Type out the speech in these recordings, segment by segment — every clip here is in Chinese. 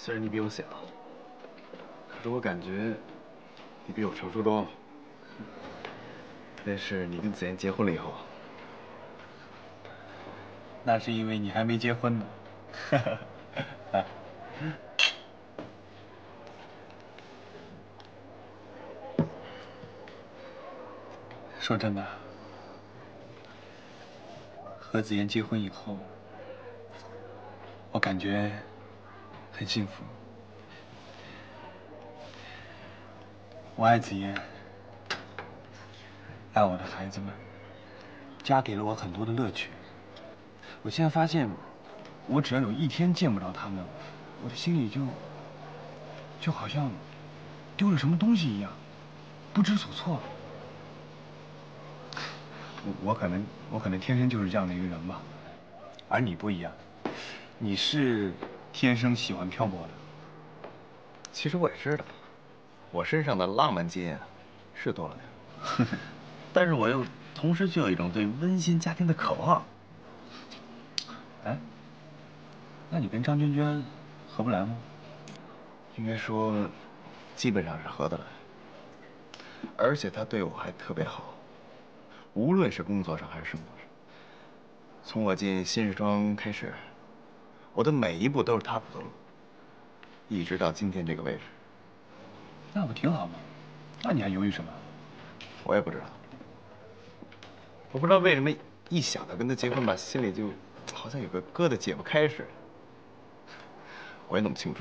虽然你比我小，可是我感觉你比我成熟多了。那是你跟子妍结婚了以后。那是因为你还没结婚呢。啊。 说真的，和子妍结婚以后，我感觉很幸福。我爱子妍，爱我的孩子们，家给了我很多的乐趣。我现在发现，我只要有一天见不着他们，我的心里就好像丢了什么东西一样，不知所措。 我可能天生就是这样的一个人吧，而你不一样，你是天生喜欢漂泊的。其实我也知道，我身上的浪漫基因是多了点，但是我又同时具有一种对温馨家庭的渴望。哎，那你跟张娟娟合不来吗？应该说，基本上是合得来，而且她对我还特别好。 无论是工作上还是生活上，从我进新时装开始，我的每一步都是他铺的路，一直到今天这个位置。那不挺好吗？那你还犹豫什么？我也不知道，我不知道为什么一想到跟他结婚吧，心里就好像有个疙瘩解不开似的。我也弄不清楚。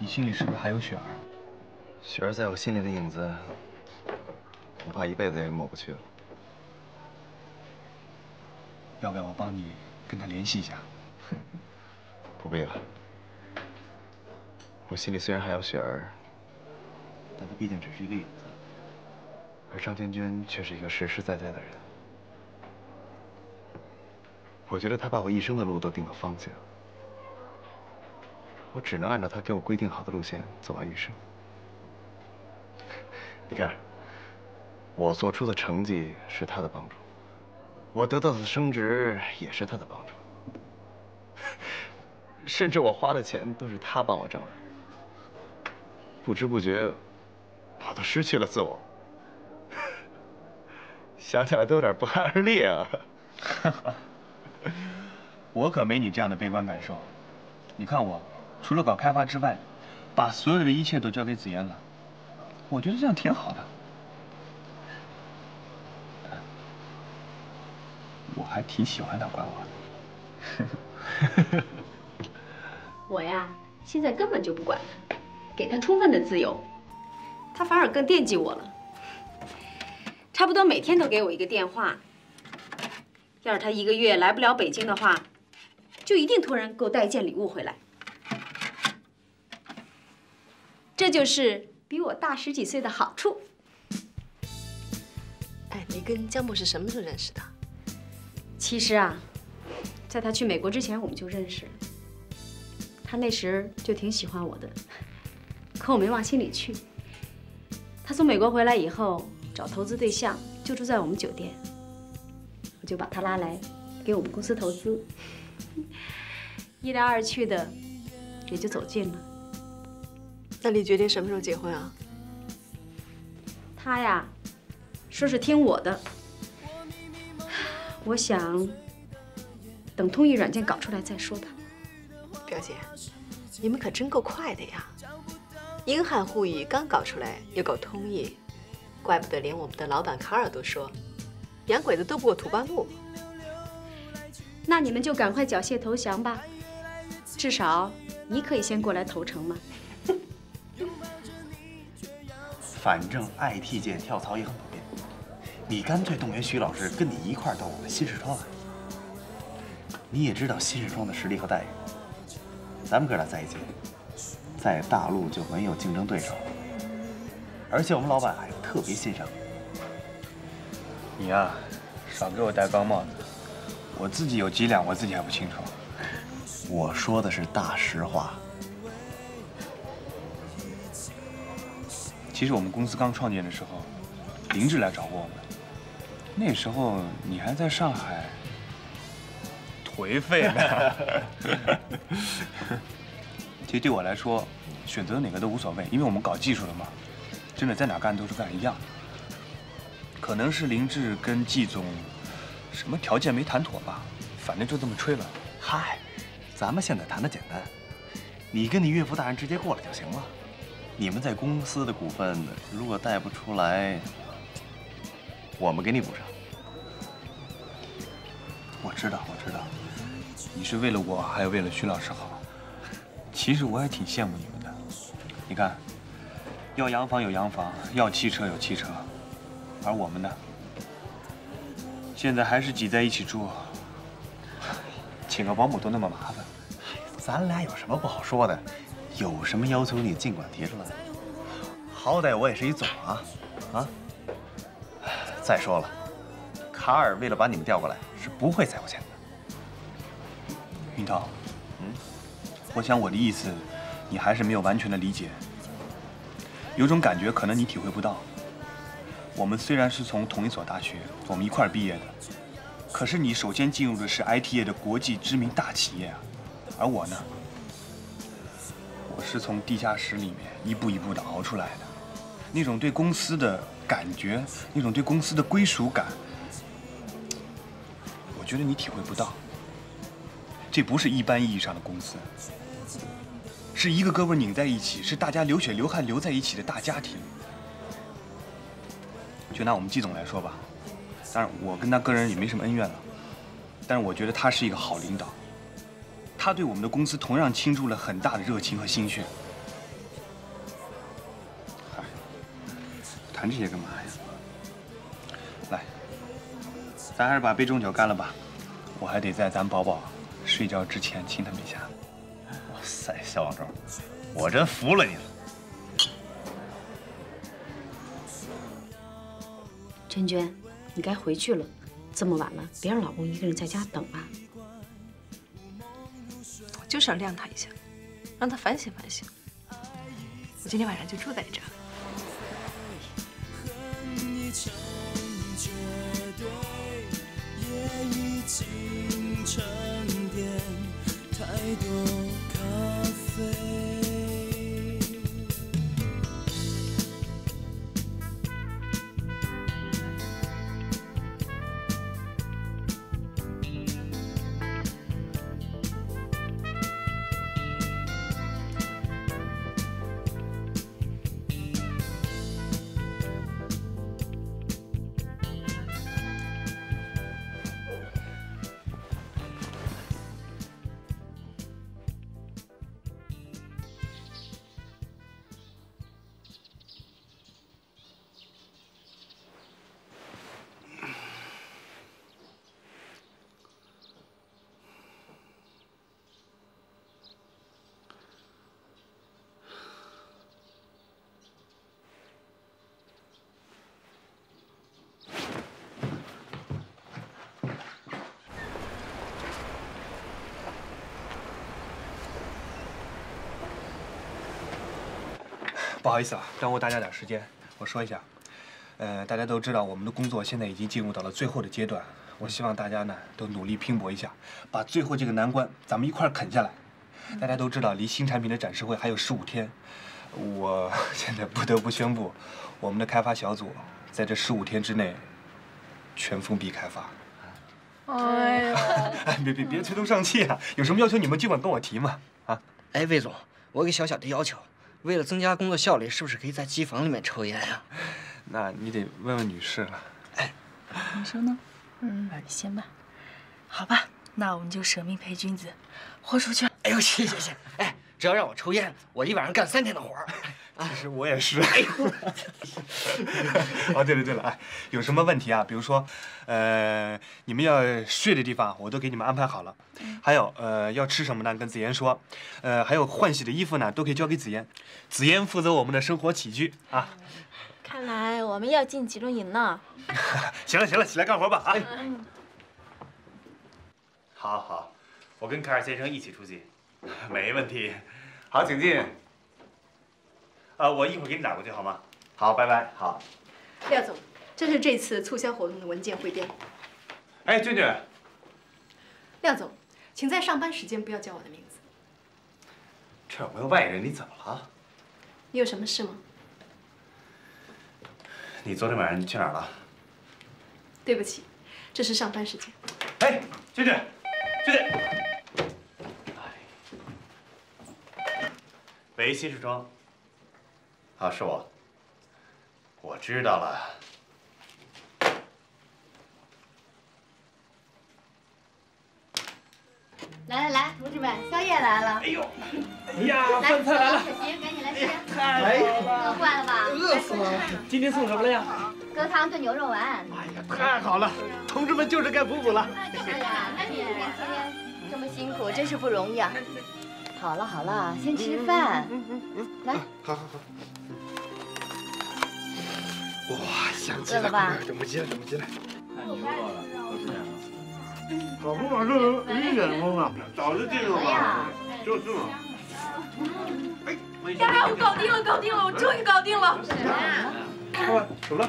你心里是不是还有雪儿？雪儿在我心里的影子，我怕一辈子也抹不去了。要不要我帮你跟她联系一下？不必了。我心里虽然还有雪儿，但她毕竟只是一个影子，而张娟娟却是一个实实在在的人。我觉得她把我一生的路都定了方向。 我只能按照他给我规定好的路线走完一生。你看，我做出的成绩是他的帮助，我得到的升职也是他的帮助，甚至我花的钱都是他帮我挣的。不知不觉，我都失去了自我，想起来都有点不寒而栗啊。我可没你这样的悲观感受，你看我。 除了搞开发之外，把所有的一切都交给子妍了，我觉得这样挺好的。我还挺喜欢她管我。我呀，现在根本就不管她，给她充分的自由，她反而更惦记我了。差不多每天都给我一个电话。要是她一个月来不了北京的话，就一定托人给我带一件礼物回来。 这就是比我大十几岁的好处。哎，你跟江博士什么时候认识的？其实啊，在他去美国之前我们就认识了。他那时就挺喜欢我的，可我没往心里去。他从美国回来以后找投资对象，就住在我们酒店，我就把他拉来给我们公司投资。一来二去的，也就走近了。那你决定什么时候结婚啊？他呀，说是听我的。我想等通义软件搞出来再说吧。表姐，你们可真够快的呀！英汉互译刚搞出来，又搞通义，怪不得连我们的老板卡尔都说，洋鬼子斗不过土八路。 那你们就赶快缴械投降吧，至少你可以先过来投诚嘛。反正 IT 界跳槽也很不便，你干脆动员徐老师跟你一块到我们新视窗来。你也知道新视窗的实力和待遇，咱们哥俩在一起，在大陆就没有竞争对手。而且我们老板还特别欣赏你呀，少给我戴高帽子。 我自己有几两，我自己还不清楚。我说的是大实话。其实我们公司刚创建的时候，林志来找过我们。那时候你还在上海，颓废呢。其实对我来说，选择哪个都无所谓，因为我们搞技术的嘛，真的在哪干都是干一样的。可能是林志跟季总。 什么条件没谈妥吧？反正就这么吹了。嗨，咱们现在谈的简单，你跟你岳父大人直接过来就行了。你们在公司的股份如果带不出来，我们给你补上。我知道，我知道，你是为了我，还有为了徐老师好。其实我也挺羡慕你们的。你看，要洋房有洋房，要汽车有汽车，而我们呢？ 现在还是挤在一起住，请个保姆都那么麻烦，咱俩有什么不好说的？有什么要求你尽管提出来，好歹我也是一总啊！啊！再说了，卡尔为了把你们调过来是不会再要钱的。云涛，我想我的意思，你还是没有完全的理解，有种感觉可能你体会不到。 我们虽然是从同一所大学，我们一块儿毕业的，可是你首先进入的是 IT 业的国际知名大企业啊，而我呢，我是从地下室里面一步一步的熬出来的，那种对公司的感觉，那种对公司的归属感，我觉得你体会不到。这不是一般意义上的公司，是一个胳膊拧在一起，是大家流血流汗流在一起的大家庭。 就拿我们季总来说吧，当然我跟他个人也没什么恩怨了，但是我觉得他是一个好领导，他对我们的公司同样倾注了很大的热情和心血。嗨，谈这些干嘛呀？来，咱还是把杯中酒干了吧，我还得在咱宝宝睡觉之前亲他们一下。哇塞，小王周，我真服了你了。 娟娟，你该回去了，这么晚了，别让老公一个人在家等啊！我就是要晾他一下，让他反省反省。我今天晚上就住在你这儿。不好意思啊，耽误大家点时间。我说一下，大家都知道我们的工作现在已经进入到了最后的阶段，我希望大家呢都努力拼搏一下，把最后这个难关咱们一块啃下来。大家都知道，离新产品的展示会还有15天，我现在不得不宣布，我们的开发小组在这15天之内全封闭开发。 哎呀，哎，别垂头丧气啊！有什么要求你们尽管跟我提嘛！啊，哎，魏总，我给小小提要求，为了增加工作效率，是不是可以在机房里面抽烟呀？那你得问问女士了。哎，你说呢？嗯，行吧，好吧，那我们就舍命陪君子，豁出去！哎呦，谢谢！哎，只要让我抽烟，我一晚上干3天的活儿。 其实我也是。哎呦！哦，对了，哎，有什么问题啊？比如说，你们要睡的地方我都给你们安排好了，还有要吃什么呢？跟子妍说，还有换洗的衣服呢，都可以交给子妍，子妍负责我们的生活起居啊。看来我们要进集中营了。行了，起来干活吧啊！好，我跟凯尔先生一起出去，没问题。好，请进。 啊，我一会儿给你打过去好吗？好，拜拜。好，廖总，这是这次促销活动的文件汇编。哎，俊俊，廖总，请在上班时间不要叫我的名字。这我又外人，你怎么了？你有什么事吗？你昨天晚上去哪儿了？对不起，这是上班时间。哎，俊俊，喂，新世庄。 啊，是我。我知道了。来，同志们，宵夜来了！哎呦，哎呀，饭菜来了！小邢，赶紧来吃！太好了，饿坏了吧？饿死了！今天送什么了呀？疙汤炖牛肉丸。哎呀，太好了！同志们就是该补了。哎呀，那你今天这么辛苦，真是不容易啊！好了，先吃饭。来。好。 哇，想起来了，怎么进来？太牛了，都是这样的。好不嘛，这是远风啊，早就进入了，就是嘛。哎，呀，我搞定了，我终于搞定了。什么呀？怎么了？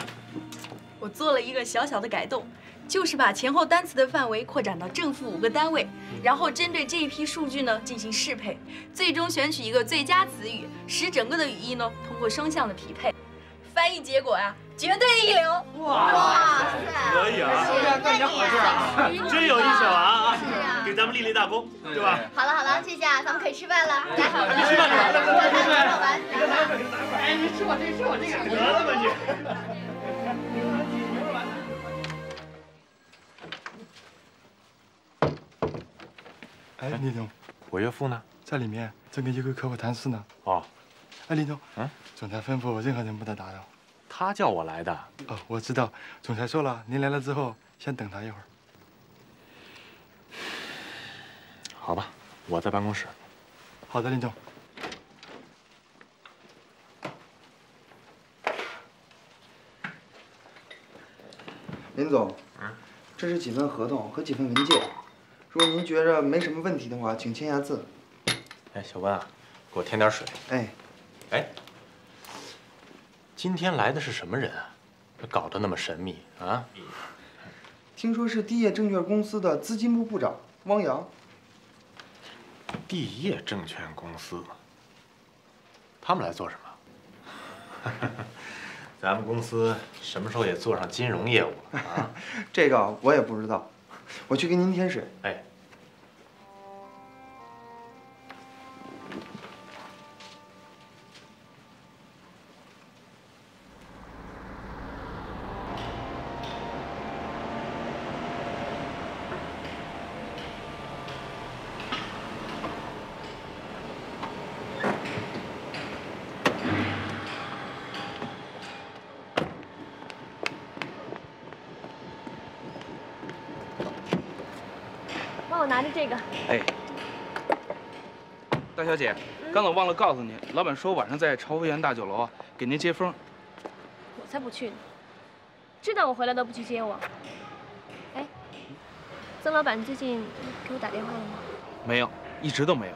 我做了一个小小的改动，就是把前后单词的范围扩展到正负5个单位，然后针对这一批数据呢进行适配，最终选取一个最佳词语，使整个的语义呢通过双向的匹配。 翻译结果呀，绝对一流！哇，可以啊，干点好事啊，真有一手啊！给咱们立大功，对吧？好了，这下咱们可以吃饭了。来，吃饭，哎，你吃我这个，得了吧你！哎，林总，我岳父呢？在里面正跟一个客户谈事呢。哦。 哎，林总，总裁吩咐我任何人不得打扰。他叫我来的。哦，我知道，总裁说了，您来了之后先等他一会儿。好吧，我在办公室。好的，林总。林总，这是几份合同和几份文件，如果您觉着没什么问题的话，请签下字。哎，小温啊，给我添点水。哎。 哎，今天来的是什么人啊？搞得那么神秘啊！听说是帝业证券公司的资金部部长汪洋。帝业证券公司，他们来做什么？咱们公司什么时候也做上金融业务了啊？这个我也不知道，我去给您添水。哎。 小姐，刚才我忘了告诉您，老板说晚上在朝晖园大酒楼啊，给您接风。我才不去呢！知道我回来都不去接我。哎，曾老板最近给我打电话了吗？没有，一直都没有。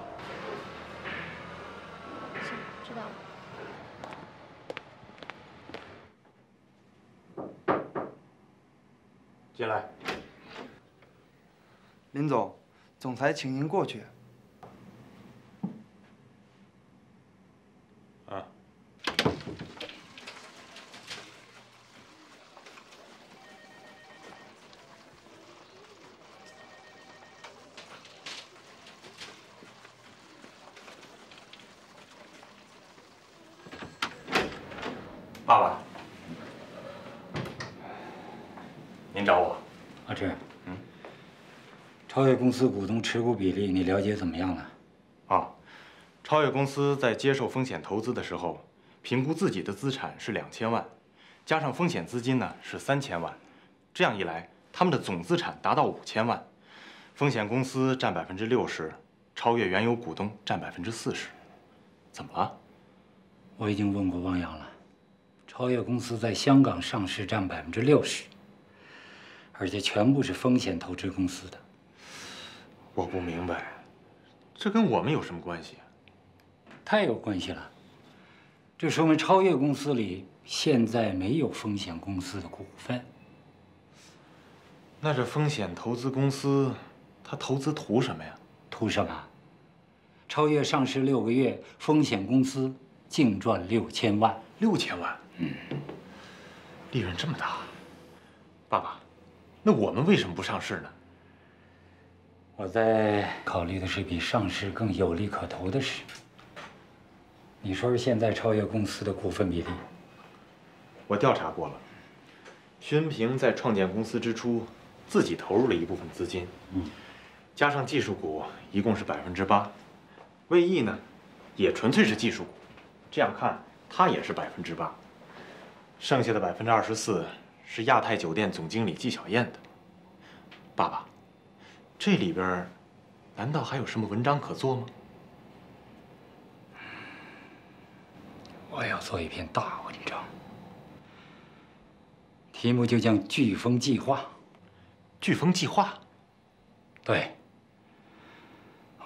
行，知道了。进来。林总，总裁请您过去。啊。爸爸，您找我。阿志。 超越公司股东持股比例，你了解怎么样了？啊，超越公司在接受风险投资的时候，评估自己的资产是2000万，加上风险资金呢是3000万，这样一来，他们的总资产达到5000万，风险公司占60%，超越原有股东占40%。怎么了？我已经问过汪洋了，超越公司在香港上市占60%，而且全部是风险投资公司的。 我不明白，这跟我们有什么关系啊？太有关系了，这说明超越公司里现在没有风险公司的股份。那这风险投资公司，它投资图什么呀？图什么？超越上市6个月，风险公司净赚6000万。6000万？嗯，利润这么大。爸爸，那我们为什么不上市呢？ 我在考虑的是比上市更有利可图的事。你说说现在超越公司的股份比例？我调查过了，徐文平在创建公司之初，自己投入了一部分资金，加上技术股，一共是8%。魏毅呢，也纯粹是技术股，这样看他也是8%。剩下的24%是亚太酒店总经理纪晓燕的。爸爸。 这里边，难道还有什么文章可做吗？我要做一篇大文章，题目就叫《飓风计划》。飓风计划？对。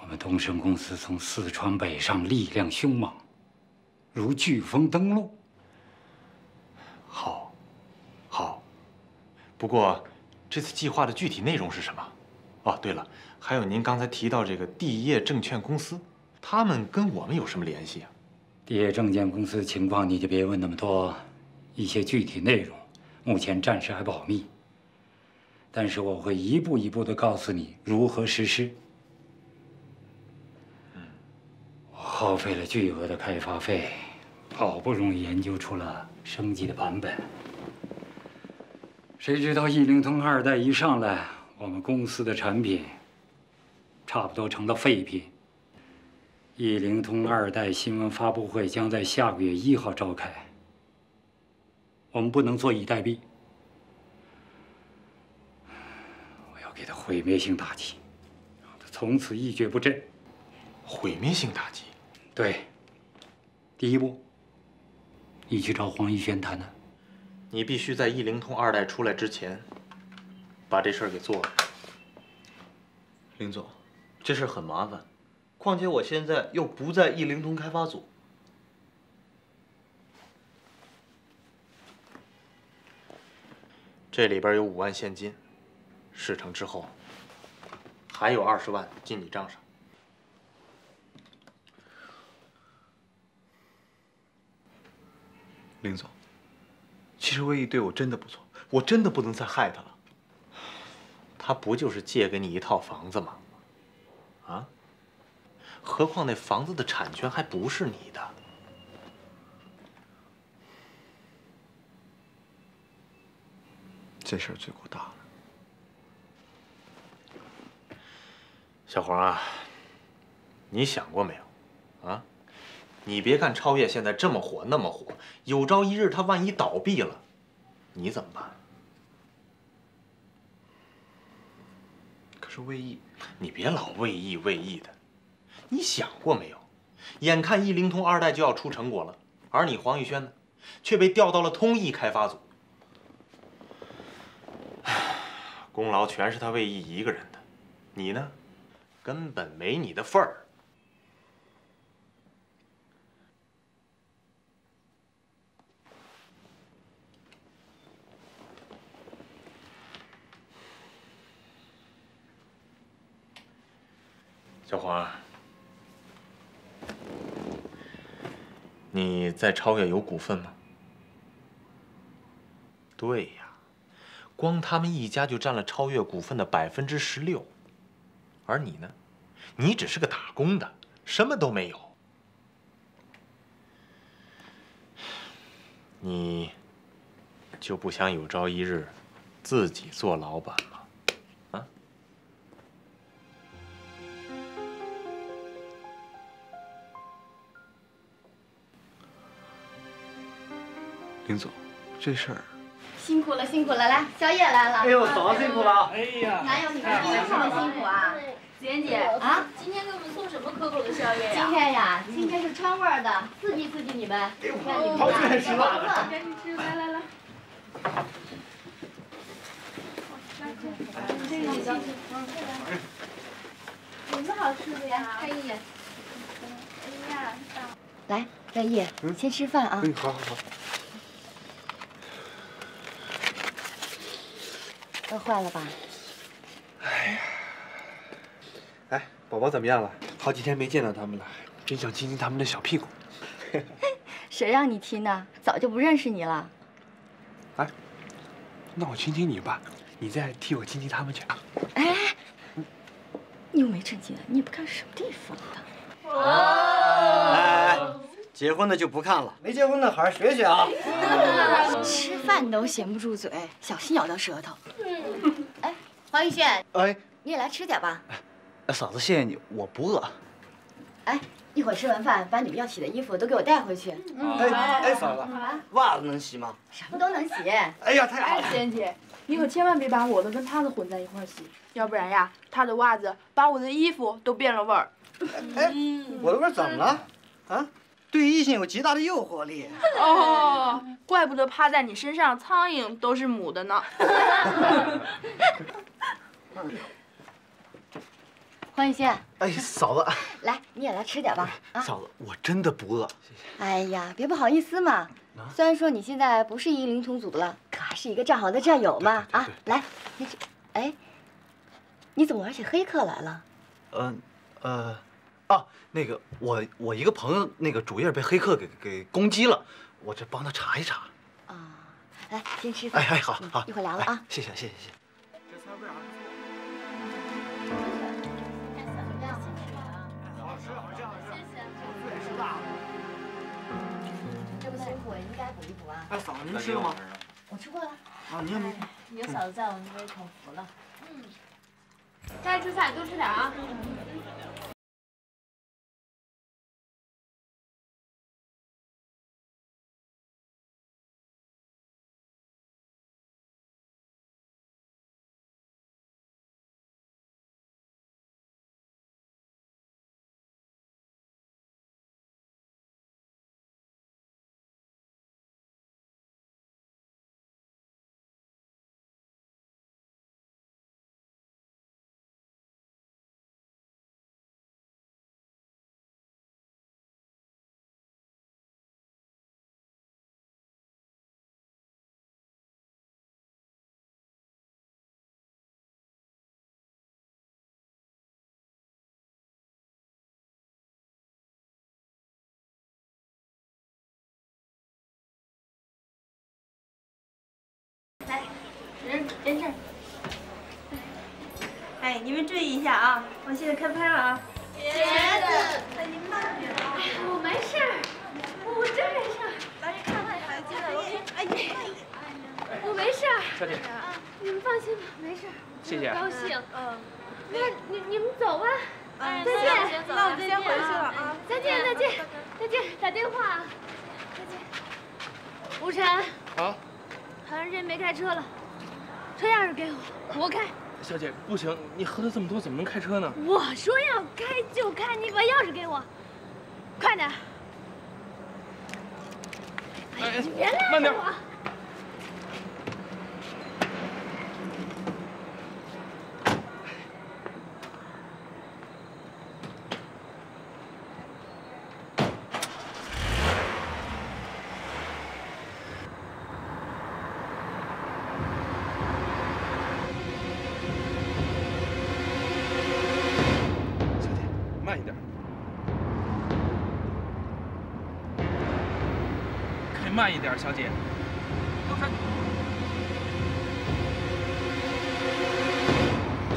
我们东升公司从四川北上，力量凶猛，如飓风登陆。好，好。不过，这次计划的具体内容是什么？ 哦，对了，还有您刚才提到这个帝业证券公司，他们跟我们有什么联系啊？帝业证券公司的情况你就别问那么多，一些具体内容目前暂时还保密，但是我会一步一步的告诉你如何实施。我耗费了巨额的开发费，好不容易研究出了升级的版本，谁知道102代一上来。 我们公司的产品差不多成了废品。102代新闻发布会将在下个月1号召开。我们不能坐以待毙，我要给他毁灭性打击，让他从此一蹶不振。毁灭性打击？对。第一步，你去找黄一轩谈谈。你必须在102代出来之前。 把这事儿给做了，林总，这事儿很麻烦，况且我现在又不在102开发组。这里边有5万现金，事成之后，还有20万进你账上。林总，其实魏毅对我真的不错，我真的不能再害他了。 他不就是借给你1套房子吗？啊？何况那房子的产权还不是你的。这事儿罪过大了。小黄啊，你想过没有？啊？你别看超越现在这么火那么火，有朝一日他万一倒闭了，你怎么办？ 是魏毅，你别老魏毅的，你想过没有？眼看102代就要出成果了，而你黄玉轩呢，却被调到了通义开发组。功劳全是他魏毅一个人的，你呢，根本没你的份儿。小黄，你在超越有股份吗？对呀，光他们一家就占了超越股份的16%，而你呢，你只是个打工的，什么都没有。你就不想有朝一日自己做老板吗？ 林总，这事儿辛苦了，辛苦了，来，宵夜来了。哎呦，嫂子辛苦了。哎呀，哪有你们第一次这么辛苦啊？子妍姐啊，今天给我们送什么可口的宵夜呀？今天呀，今天是川味儿的，刺激刺激你们。哎呦，好久没吃了。赶紧吃，来来来。这个，有什么好吃的呀？看一眼。哎呀，来，乐毅，先吃饭啊。嗯，好好好。 饿坏了吧？哎呀，哎，宝宝怎么样了？好几天没见到他们了，真想亲亲他们的小屁股。谁让你亲呢？早就不认识你了。哎，那我亲亲你吧，你再替我亲亲他们去啊。哎，你又没趁机，你也不看什么地方的。哦。哎，结婚的就不看了，没结婚的好好学学啊。吃饭都闲不住嘴，小心咬到舌头。 哎，黄宇轩，哎，你也来吃点吧。嫂子，谢谢你，我不饿。哎，一会儿吃完饭，把你们要洗的衣服都给我带回去。哎，嫂子，袜子能洗吗？什么都能洗。哎呀，太好了！哎，贤姐，你可千万别把我的跟她的混在一块洗，要不然呀，她的袜子把我的衣服都变了味儿。哎，我的味儿怎么了？啊？ 对异性有极大的诱惑力哦，怪不得趴在你身上苍蝇都是母的呢。黄雨欣，哎，嫂子，来，你也来吃点吧。嫂子，我真的不饿。哎呀，别不好意思嘛。虽然说你现在不是101同组了，可还是一个战壕的战友嘛。啊，来，你这，哎，你怎么玩起黑客来了？啊，那个我一个朋友那个主页被黑客给攻击了，我这帮他查一查。啊，来先吃饭。哎，好好，一会儿来了啊。谢谢谢谢谢。这菜味儿还不错。好吃好吃好吃。谢谢。肚也吃大了。这么辛苦，应该补一补啊。哎，嫂子您吃了吗？我吃过了。啊，您也没。有嫂子在，我们这边口福了。嗯。该吃菜多吃点啊。 来，人事。哎，你们注意一下啊！我现在开拍了啊。茄子，哎，你们慢点啊！哎，我没事儿，我真没事儿。来，看看孩子的，哎呀，我没事儿。小姐，你们放心吧，没事儿。谢谢。高兴。嗯。那你们走吧。哎，再见。那我先回去了啊。再见，再见，再见。打电话啊。再见。吴晨。啊。 好长时间没开车了，车钥匙给我，我开。小姐，不行，你喝了这么多，怎么能开车呢？我说要开就开，你把钥匙给我，快点！哎，你别拉着我。慢点。慢一点，小姐。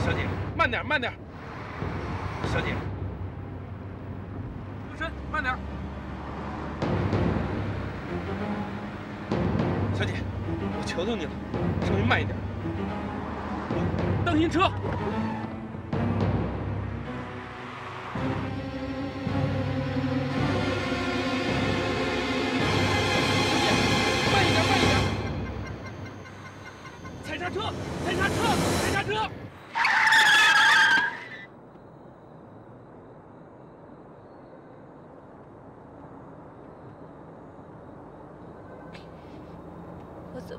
小姐，慢点，慢点。小姐，右身，慢点。小姐，我求求你了，稍微慢一点。当心车！小姐，慢一点，慢一点。踩刹车，踩刹车，踩刹车！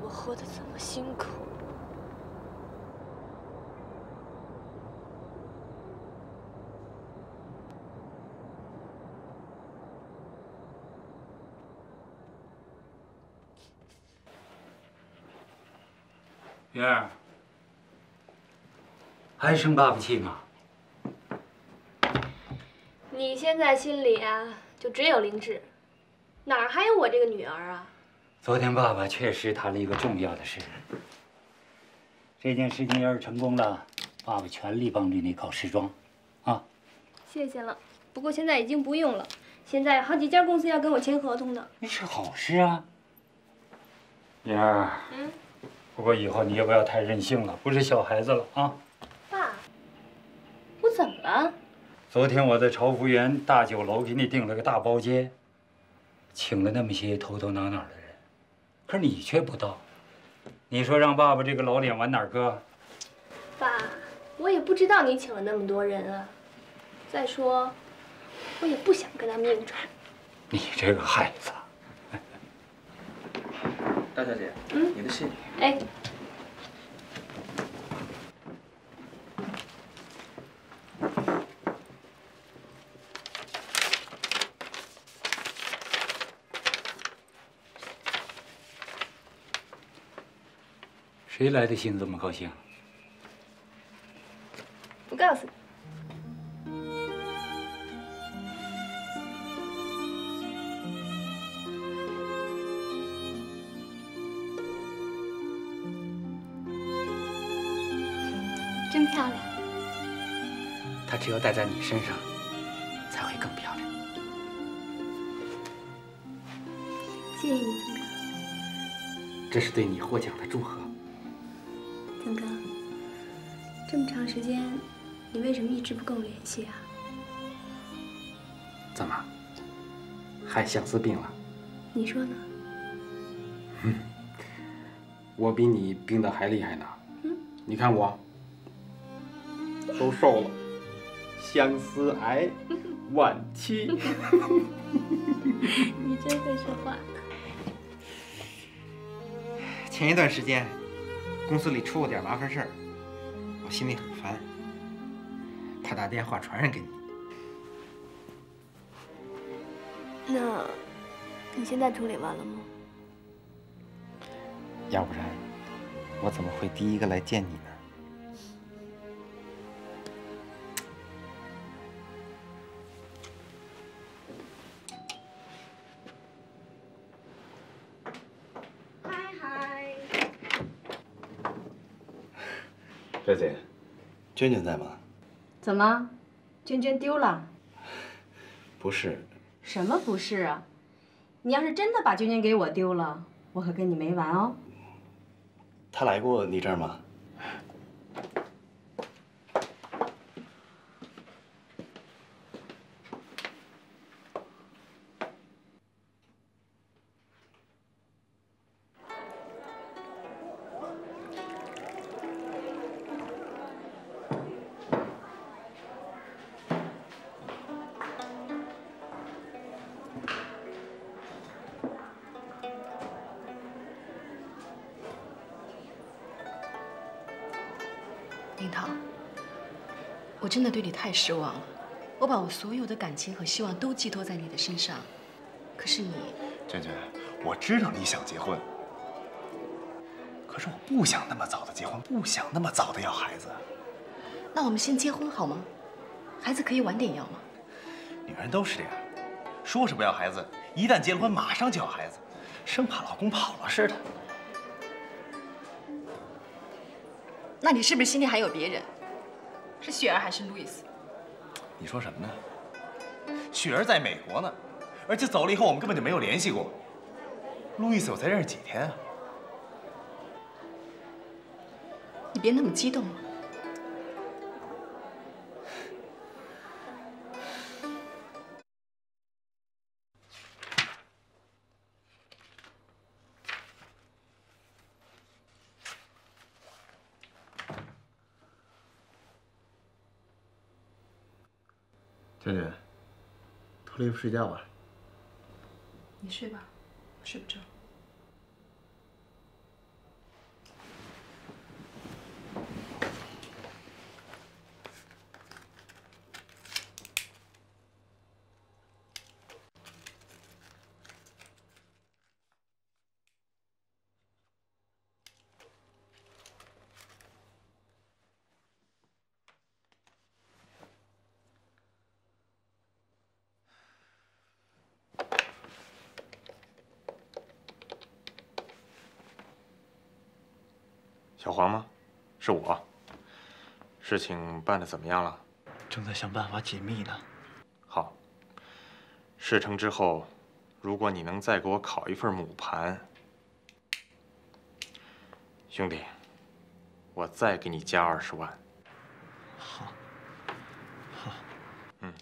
我活得这么辛苦，云儿，还生爸爸气吗？你现在心里啊，就只有凌芷，哪还有我这个女儿啊？ 昨天爸爸确实谈了一个重要的事，这件事情要是成功了，爸爸全力帮助你搞时装，啊！谢谢了，不过现在已经不用了，现在好几家公司要跟我签合同呢。那是好事啊，莹儿。嗯。不过以后你也不要太任性了，不是小孩子了啊。爸，我怎么了？昨天我在朝福园大酒楼给你订了个大包间，请了那么些头头脑脑的人。 可是你却不到，你说让爸爸这个老脸往哪儿搁？爸，我也不知道你请了那么多人啊。再说，我也不想跟他们应酬。你这个孩子，大小姐，嗯，你的信。哎，谁来的信这么高兴？不告诉你。真漂亮。它只有戴在你身上，才会更漂亮。谢谢你，曾哥。这是对你获奖的祝贺。 曾哥，这么长时间，你为什么一直不跟我联系啊？怎么，害相思病了？你说呢？哼，我比你病得还厉害呢。嗯，你看我，都瘦了，相思癌晚期。你真会说话。前一段时间。 公司里出过点麻烦事儿，我心里很烦。他打电话传染给你。那，你现在处理完了吗？要不然，我怎么会第一个来见你呢？小姐，娟娟在吗？怎么，娟娟丢了？不是。什么不是啊？你要是真的把娟娟给我丢了，我可跟你没完哦。她来过你这儿吗？我真的对你太失望了，我把我所有的感情和希望都寄托在你的身上，可是你，娟娟，我知道你想结婚，可是我不想那么早的结婚，不想那么早的要孩子。那我们先结婚好吗？孩子可以晚点要吗？女人都是这样，说是不要孩子，一旦结了婚马上就要孩子，生怕老公跑了似的。那你是不是心里还有别人？是雪儿还是路易斯？你说什么呢？雪儿在美国呢，而且走了以后我们根本就没有联系过。路易斯我才认识几天啊！你别那么激动嘛。 娟娟，脱了衣服睡觉吧。你睡吧，我睡不着。小黄吗？是我。事情办得怎么样了？正在想办法解密呢。好。事成之后，如果你能再给我烤一份母盘，兄弟，我再给你加20万。好。好。嗯。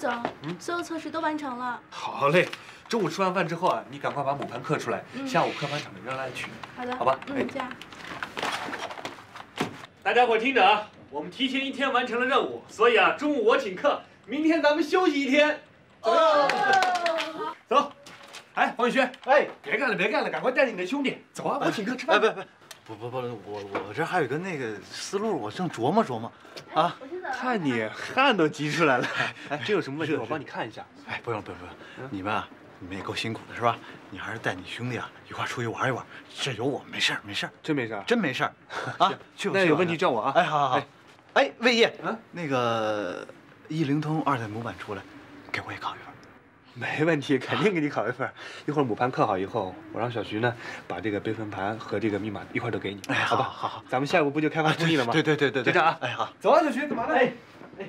总，所有测试都完成了。好嘞，中午吃完饭之后啊，你赶快把母盘刻出来，下午刻盘厂里扔来取。好的，好吧。这样。大家伙听着啊，我们提前一天完成了任务，所以啊，中午我请客，明天咱们休息一天。走。哎，黄宇轩，哎，别干了，别干了，赶快带着你的兄弟走啊，我请客吃饭。不，我这还有一个那个思路，我正琢磨琢磨啊。看你汗都急出来了，哎，这有什么问题？我帮你看一下。哎，不用，你们也够辛苦的是吧？你还是带你兄弟啊一块出去玩一玩，这有我没事儿，真没事儿啊。去吧，那有问题叫我啊。哎，好。哎，魏烨，那个102母版出来，给我也烤一份。 没问题，肯定给你烤一份。一会儿母盘刻好以后，我让小徐呢把这个备份盘和这个密码一块都给你，好吧？好，咱们下一步不就开发工艺了吗？对，就这样啊！哎，好，走啊，小徐，干嘛呢？哎，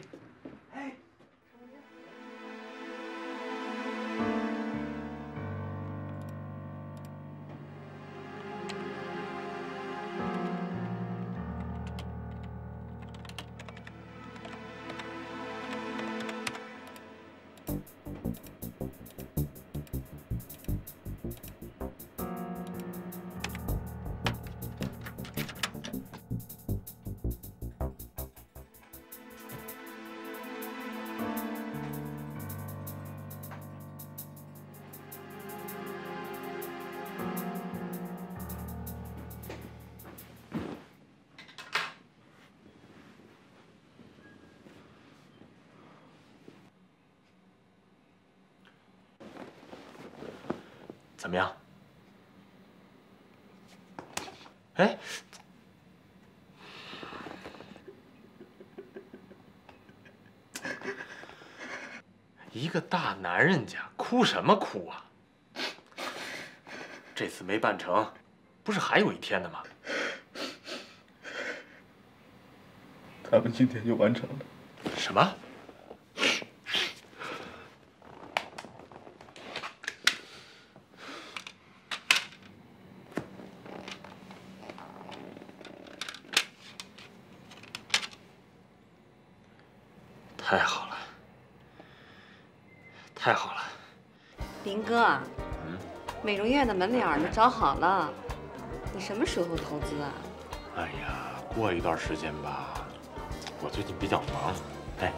怎么样？哎，一个大男人家哭什么哭啊？这次没办成，不是还有一天的吗？他们今天就完成了。什么？ 太好了，林哥，美容院的门脸都找好了，你什么时候投资啊？哎呀，过一段时间吧，我最近比较忙，哎，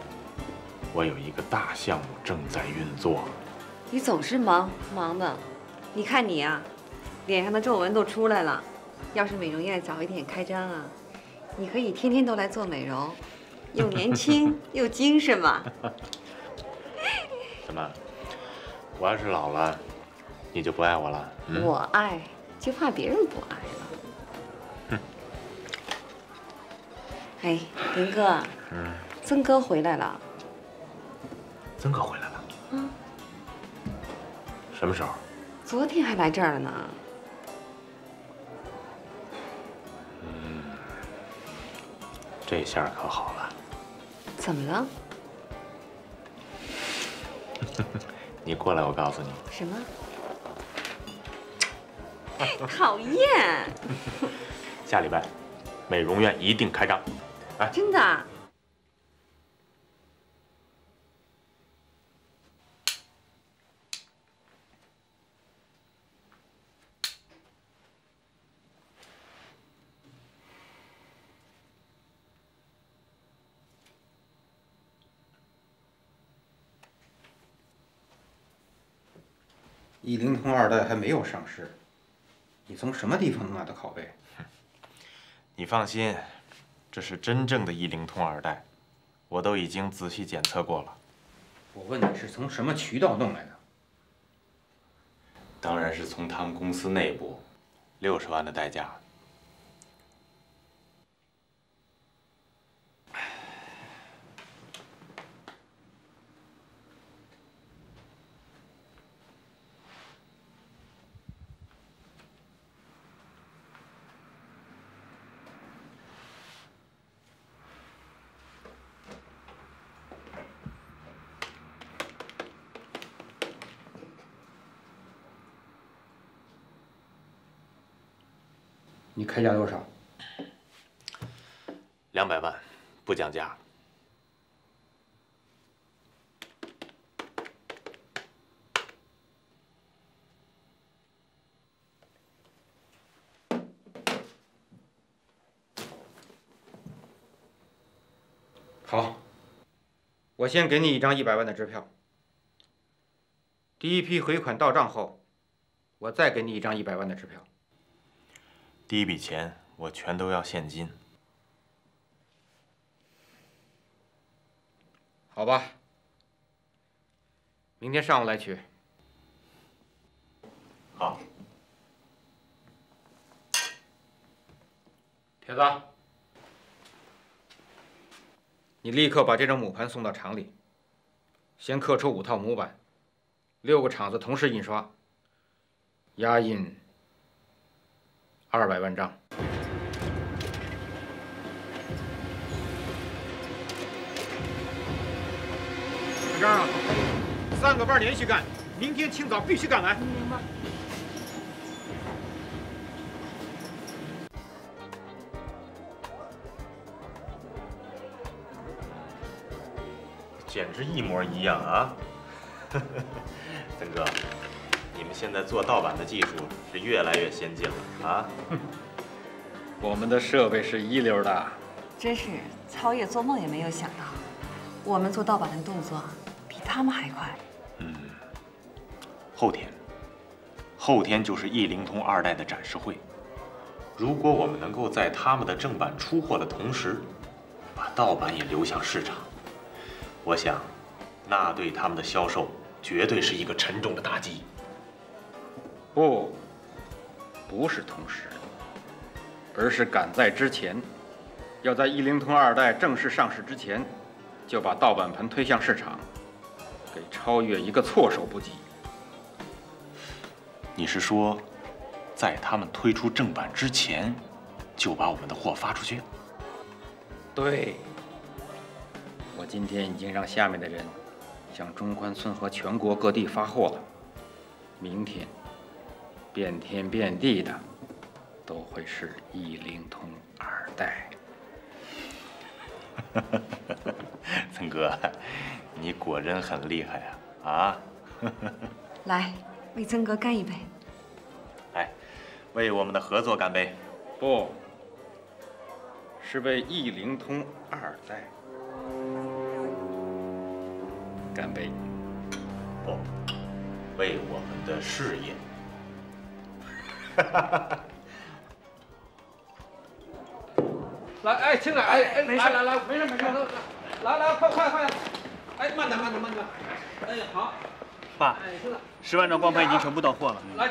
我有一个大项目正在运作。你总是忙的，你看你啊，脸上的皱纹都出来了。要是美容院早一点开张啊，你可以天天都来做美容，又年轻又精神嘛。 怎么？我要是老了，你就不爱我了？嗯、我爱，就怕别人不爱了。哼。哎，林哥。嗯。曾哥回来了。曾哥回来了。嗯。什么时候？昨天还来这儿了呢。嗯。这下可好了。怎么了？ 你过来，我告诉你什么？讨厌！下礼拜美容院一定开张，哎，真的？102代还没有上市，你从什么地方弄来的拷贝？你放心，这是真正的102代，我都已经仔细检测过了。我问你是从什么渠道弄来的？当然是从他们公司内部，60万的代价。你开价多少？200万，不讲价。好，我先给你一张100万的支票。第一批回款到账后，我再给你一张100万的支票。 第一笔钱我全都要现金，好吧，明天上午来取。好，铁子，你立刻把这张母盘送到厂里，先刻出5套模板，6个厂子同时印刷，压印。 200万张。小张啊，3个班连续干，明天清早必须赶来。明白。简直一模一样啊！曾哥。 你们现在做盗版的技术是越来越先进了啊！我们的设备是一流的，真是超越做梦也没有想到，我们做盗版的动作比他们还快。嗯，后天就是102代的展示会，如果我们能够在他们的正版出货的同时，把盗版也流向市场，我想，那对他们的销售绝对是一个沉重的打击。 不，不是同时，而是赶在之前，要在102代正式上市之前，就把盗版盘推向市场，给超越一个措手不及。你是说，在他们推出正版之前，就把我们的货发出去？对。我今天已经让下面的人向中关村和全国各地发货了，明天。 遍天遍地的，都会是102代。曾哥，你果真很厉害啊！啊！来，为曾哥干一杯。来，为我们的合作干杯。不，是为102代。干杯。不，为我们的事业。 来，哎，进来，哎哎，没事，来来，没事没事，来来，快快快，哎，慢点慢点慢点，哎，好，爸，10万张光盘已经全部到货了。来，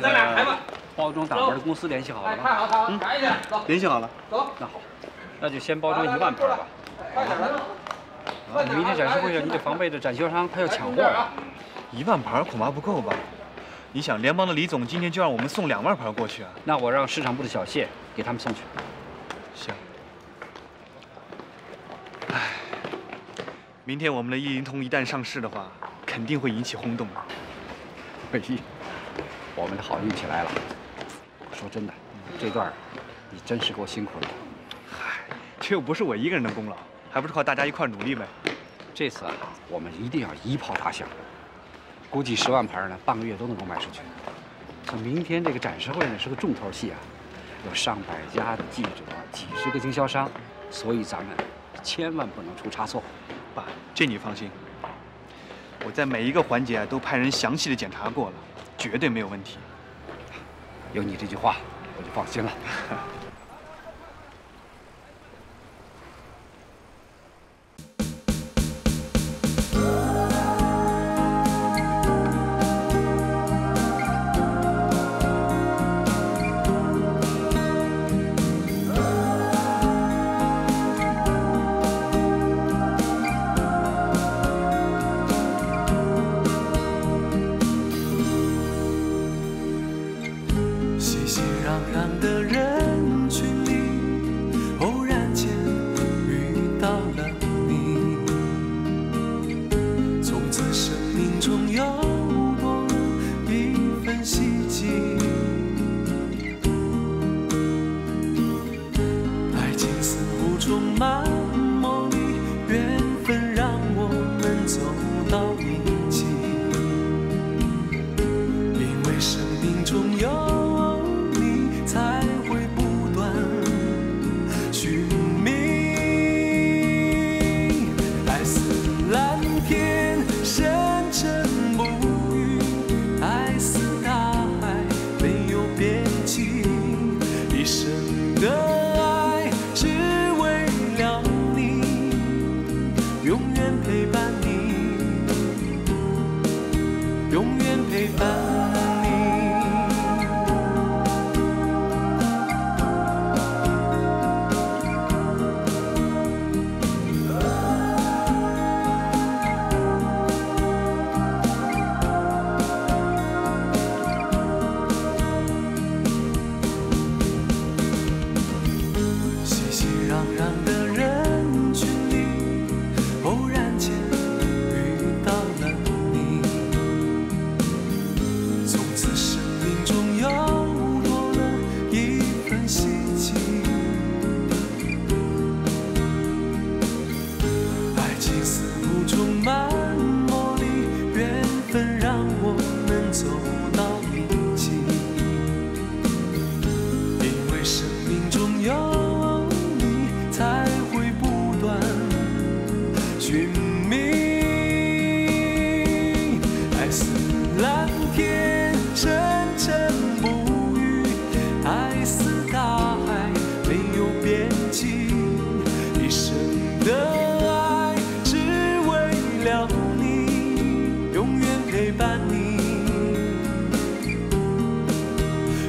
咱俩来吧。包装打门的公司联系好了吗？嗯，联系好了。走，那好，那就先包装1万盘吧。明天展示会上，你得防备着展销商，他要抢货。1万盘恐怕不够吧？你想，联邦的李总今天就让我们送2万盘过去啊？那我让市场部的小谢给他们送去。行。 明天我们的一银通一旦上市的话，肯定会引起轰动的。嘿，我们的好运气来了。说真的，这段你真是够辛苦的。嗨，这又不是我一个人的功劳，还不是靠大家一块努力呗。这次啊，我们一定要一炮打响。估计10万盘呢，半个月都能够卖出去。可明天这个展示会呢，是个重头戏啊，有上百家的记者，几十个经销商，所以咱们千万不能出差错。 爸，这你放心，我在每一个环节都派人详细的检查过了，绝对没有问题。有你这句话，我就放心了。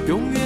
永远。